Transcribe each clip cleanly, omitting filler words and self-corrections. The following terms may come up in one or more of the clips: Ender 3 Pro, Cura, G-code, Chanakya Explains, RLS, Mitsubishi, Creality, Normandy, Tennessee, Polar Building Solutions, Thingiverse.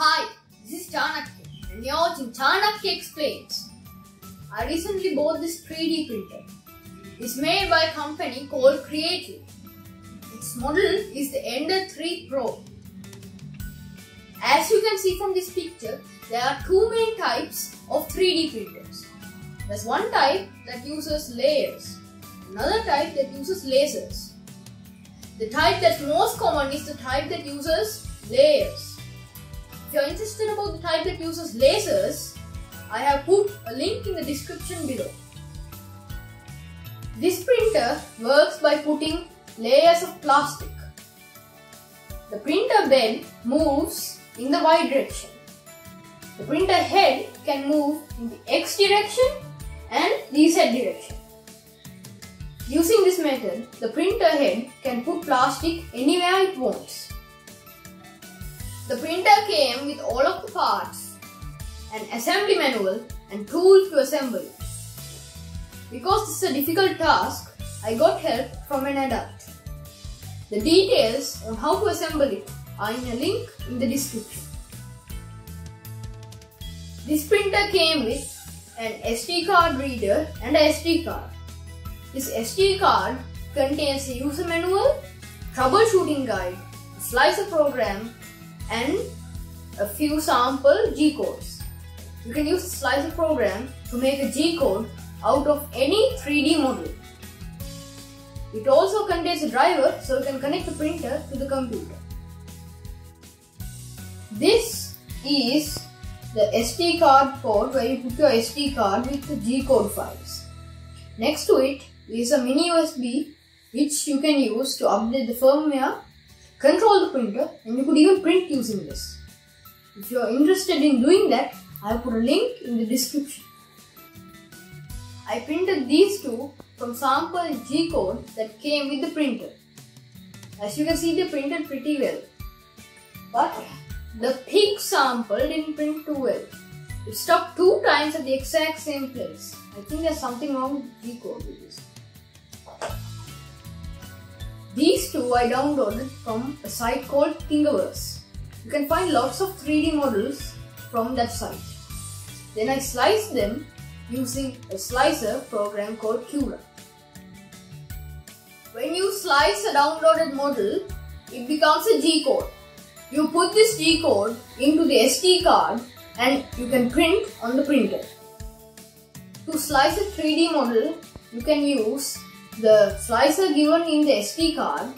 Hi, this is Chanakya and you're watching Chanakya Explains. I recently bought this 3D printer. It's made by a company called Creality. Its model is the Ender 3 Pro. As you can see from this picture, there are two main types of 3D printers. There's one type that uses layers, another type that uses lasers. The type that's most common is the type that uses layers. If you are interested about the type that uses lasers, I have put a link in the description below. This printer works by putting layers of plastic. The printer bed moves in the Y direction. The printer head can move in the X direction and the Z direction. Using this method, the printer head can put plastic anywhere it wants. The printer came with all of the parts, an assembly manual and tools to assemble it. Because this is a difficult task, I got help from an adult. The details on how to assemble it are in a link in the description. This printer came with an SD card reader and a SD card. This SD card contains a user manual, troubleshooting guide, a slicer program, and a few sample G-codes. You can use the slicer program to make a G-code out of any 3D model. It also contains a driver so you can connect the printer to the computer. This is the SD card port where you put your SD card with the G-code files. Next to it is a mini USB which you can use to update the firmware, control the printer, and you could even print using this. If you are interested in doing that, I have put a link in the description. I printed these two from sample G-code that came with the printer. As you can see, they printed pretty well. But the pig sample didn't print too well. It stopped two times at the exact same place. I think there's something wrong with G-code with this. These two I downloaded from a site called Thingiverse. You can find lots of 3D models from that site. Then I sliced them using a slicer program called Cura. When you slice a downloaded model, it becomes a G-code. You put this G-code into the SD card and you can print on the printer. To slice a 3D model, you can use the slicer given in the SD card,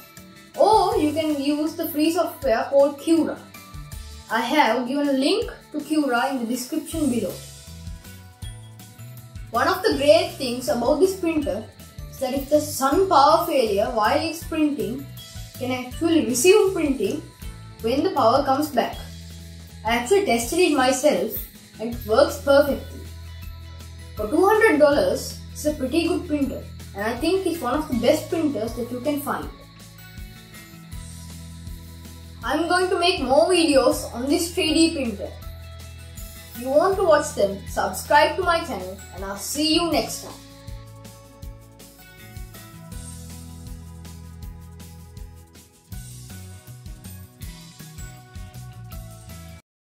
or you can use the free software called Cura. I have given a link to Cura in the description below. One of the great things about this printer is that if there's some power failure while it's printing, it can actually resume printing when the power comes back. I actually tested it myself and it works perfectly. For $200, it's a pretty good printer. And I think it's one of the best printers that you can find. I'm going to make more videos on this 3D printer. If you want to watch them, subscribe to my channel and I'll see you next time.